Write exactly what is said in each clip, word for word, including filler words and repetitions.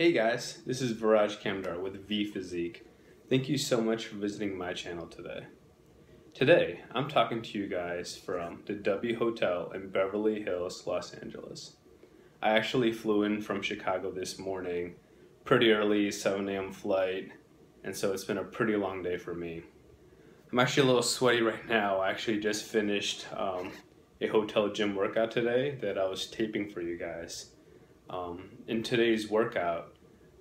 Hey guys, this is Viraj Kamdar with V-Physique. Thank you so much for visiting my channel today. Today, I'm talking to you guys from the W Hotel in Beverly Hills, Los Angeles. I actually flew in from Chicago this morning, pretty early, seven A M flight, and so it's been a pretty long day for me. I'm actually a little sweaty right now. I actually just finished um, a hotel gym workout today that I was taping for you guys. Um, in today's workout,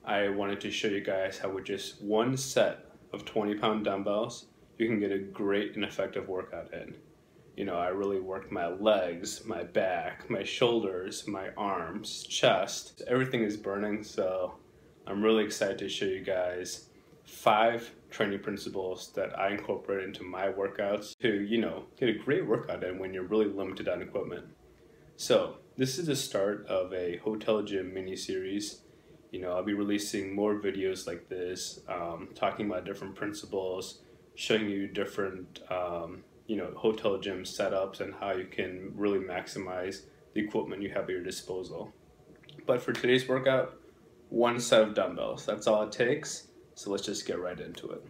I wanted to show you guys how with just one set of twenty pound dumbbells, you can get a great and effective workout in. You know, I really worked my legs, my back, my shoulders, my arms, chest. Everything is burning, so I'm really excited to show you guys five training principles that I incorporate into my workouts to, you know, get a great workout in when you're really limited on equipment. So this is the start of a hotel gym mini series. You know, I'll be releasing more videos like this, um, talking about different principles, showing you different, um, you know, hotel gym setups and how you can really maximize the equipment you have at your disposal. But for today's workout, one set of dumbbells. That's all it takes. So let's just get right into it.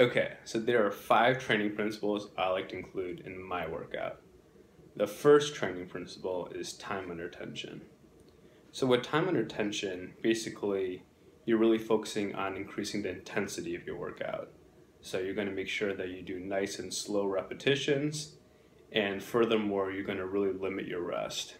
Okay, so there are five training principles I like to include in my workout. The first training principle is time under tension. So with time under tension, basically, you're really focusing on increasing the intensity of your workout. So you're going to make sure that you do nice and slow repetitions, and furthermore, you're going to really limit your rest.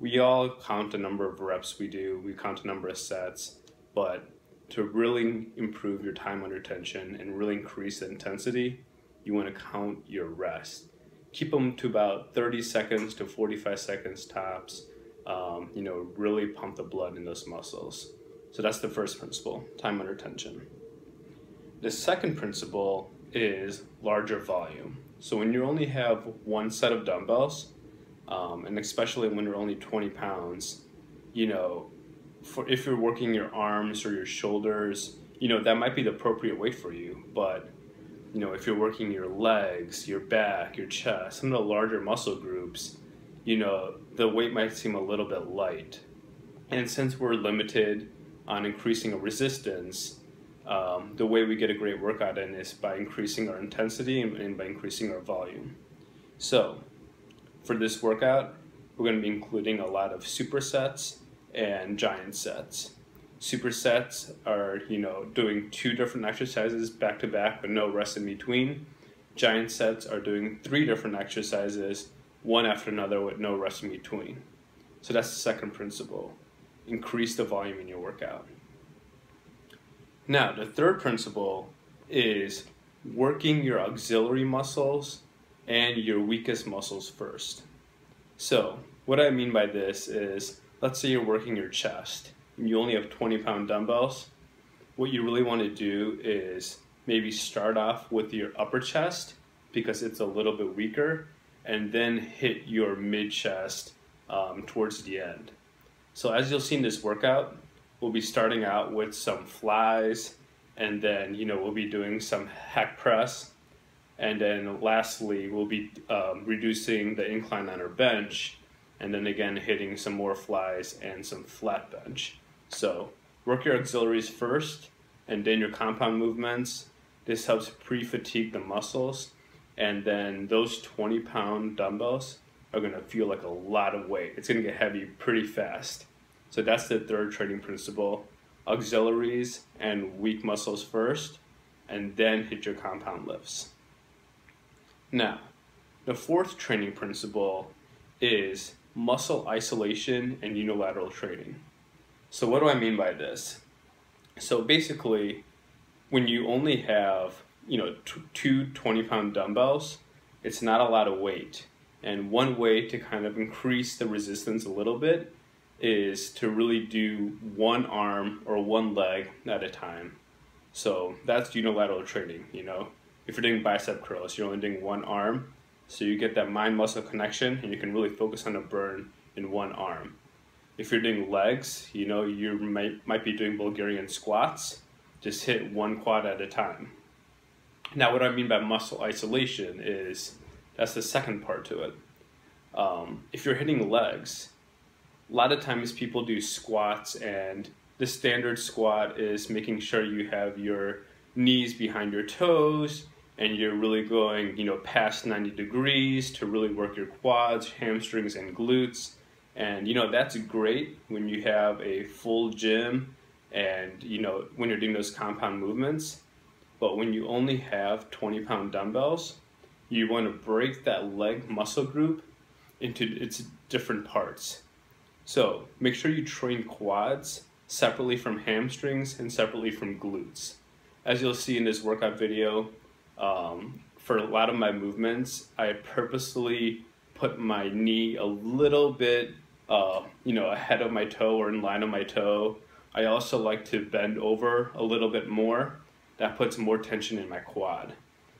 We all count the number of reps we do, we count the number of sets, but to really improve your time under tension and really increase the intensity, you want to count your rest. Keep them to about thirty seconds to forty-five seconds tops. Um, you know, really pump the blood in those muscles. So that's the first principle, time under tension. The second principle is larger volume. So when you only have one set of dumbbells, um, and especially when you're only twenty pounds, you know, for if you're working your arms or your shoulders, you know, that might be the appropriate weight for you. But you know, if you're working your legs, your back, your chest, some of the larger muscle groups, you know, the weight might seem a little bit light. And since we're limited on increasing resistance, um, the way we get a great workout in is by increasing our intensity and by increasing our volume. So for this workout, we're going to be including a lot of supersets and giant sets. Supersets are, you know, doing two different exercises back to back with no rest in between. Giant sets are doing three different exercises, one after another with no rest in between. So that's the second principle. Increase the volume in your workout. Now, the third principle is working your auxiliary muscles and your weakest muscles first. So what I mean by this is, let's say you're working your chest. You only have twenty pound dumbbells. What you really want to do is maybe start off with your upper chest because it's a little bit weaker, and then hit your mid chest um, towards the end. So as you'll see in this workout, we'll be starting out with some flies, and then, you know, we'll be doing some hack press, and then lastly we'll be um, reducing the incline on our bench, and then again hitting some more flies and some flat bench. So work your auxiliaries first and then your compound movements. This helps pre-fatigue the muscles, and then those twenty pound dumbbells are going to feel like a lot of weight. It's going to get heavy pretty fast. So that's the third training principle, auxiliaries and weak muscles first, and then hit your compound lifts. Now, the fourth training principle is muscle isolation and unilateral training. So what do I mean by this? So basically, when you only have, you know, two twenty pound dumbbells, it's not a lot of weight. And one way to kind of increase the resistance a little bit is to really do one arm or one leg at a time. So that's unilateral training, you know. If you're doing bicep curls, you're only doing one arm, so you get that mind-muscle connection and you can really focus on a burn in one arm. If you're doing legs, you know, you might, might be doing Bulgarian squats, just hit one quad at a time. Now, what I mean by muscle isolation is, that's the second part to it. Um, if you're hitting legs, a lot of times people do squats, and the standard squat is making sure you have your knees behind your toes and you're really going, you know, past ninety degrees to really work your quads, hamstrings, and glutes. And, you know, that's great when you have a full gym and, you know, when you're doing those compound movements. But when you only have twenty pound dumbbells, you want to break that leg muscle group into its different parts. So make sure you train quads separately from hamstrings and separately from glutes. As you'll see in this workout video, um, for a lot of my movements, I purposely put my knee a little bit uh, you know, ahead of my toe or in line of my toe. I also like to bend over a little bit more. That puts more tension in my quad.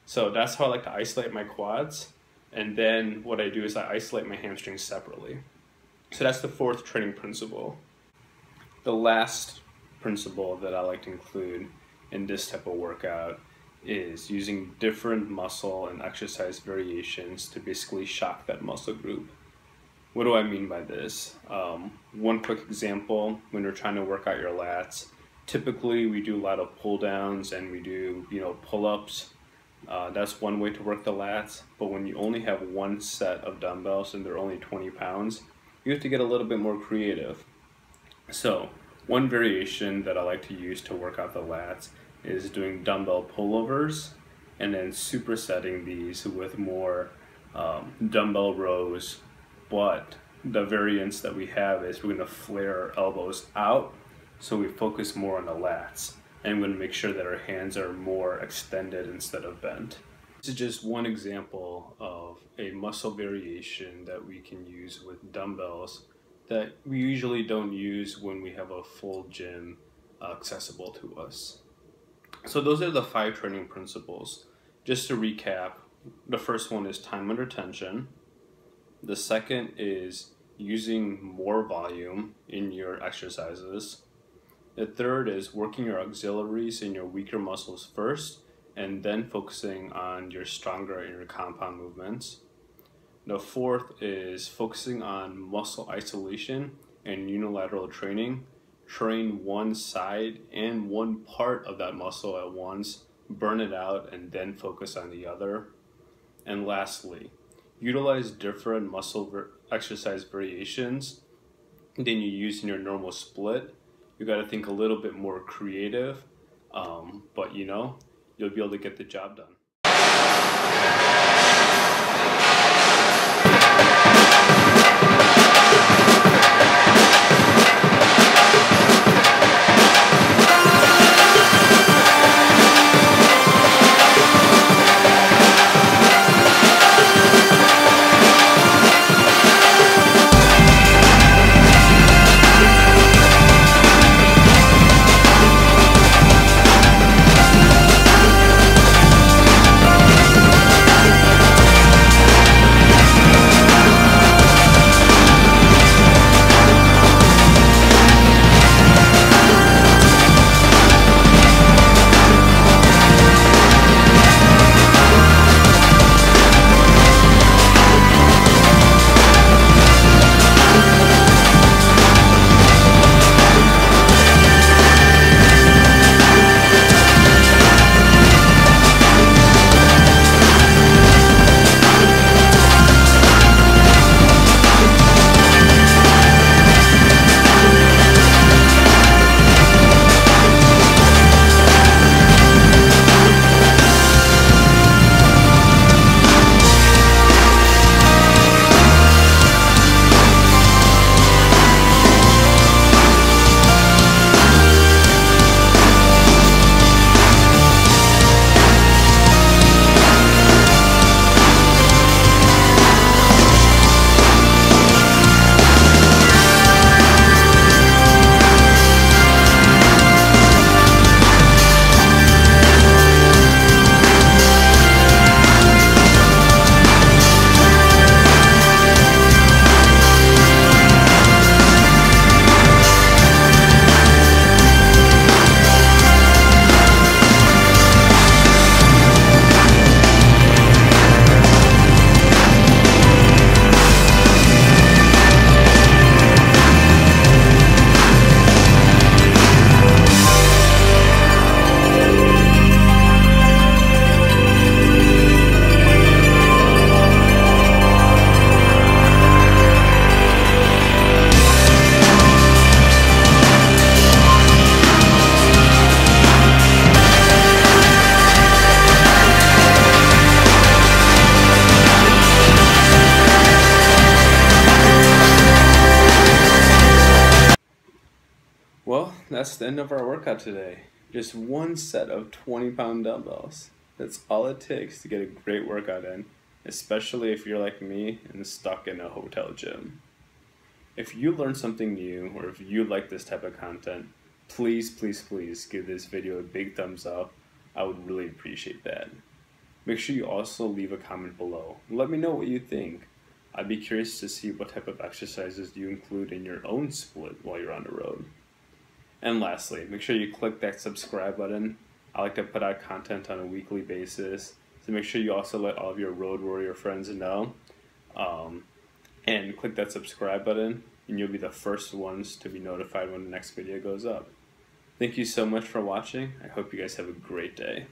So that's how I like to isolate my quads. And then what I do is I isolate my hamstrings separately. So that's the fourth training principle. The last principle that I like to include in this type of workout is using different muscle and exercise variations to basically shock that muscle group. What do I mean by this? Um, one quick example, when you're trying to work out your lats, typically we do a lot of pull downs and we do, you know, pull-ups. Uh, that's one way to work the lats, but when you only have one set of dumbbells and they're only twenty pounds, you have to get a little bit more creative. So one variation that I like to use to work out the lats is doing dumbbell pullovers and then supersetting these with more um, dumbbell rows. But the variance that we have is we're gonna flare our elbows out, so we focus more on the lats, and we're gonna make sure that our hands are more extended instead of bent. This is just one example of a muscle variation that we can use with dumbbells that we usually don't use when we have a full gym accessible to us. So those are the five training principles. Just to recap, the first one is time under tension. The second is using more volume in your exercises. The third is working your auxiliaries and your weaker muscles first, and then focusing on your stronger and your compound movements. The fourth is focusing on muscle isolation and unilateral training. Train one side and one part of that muscle at once, burn it out, and then focus on the other. And lastly, utilize different muscle exercise variations than you use in your normal split. You got to think a little bit more creative, um, but you know, you'll be able to get the job done. that's the end of our workout today. Just one set of twenty pound dumbbells. That's all it takes to get a great workout in, especially if you're like me and stuck in a hotel gym. If you learned something new, or if you like this type of content, please, please, please give this video a big thumbs up. I would really appreciate that. Make sure you also leave a comment below. Let me know what you think. I'd be curious to see what type of exercises you include in your own split while you're on the road. And lastly, make sure you click that subscribe button. I like to put out content on a weekly basis, so make sure you also let all of your road warrior friends know. Um, and click that subscribe button, and you'll be the first ones to be notified when the next video goes up. Thank you so much for watching. I hope you guys have a great day.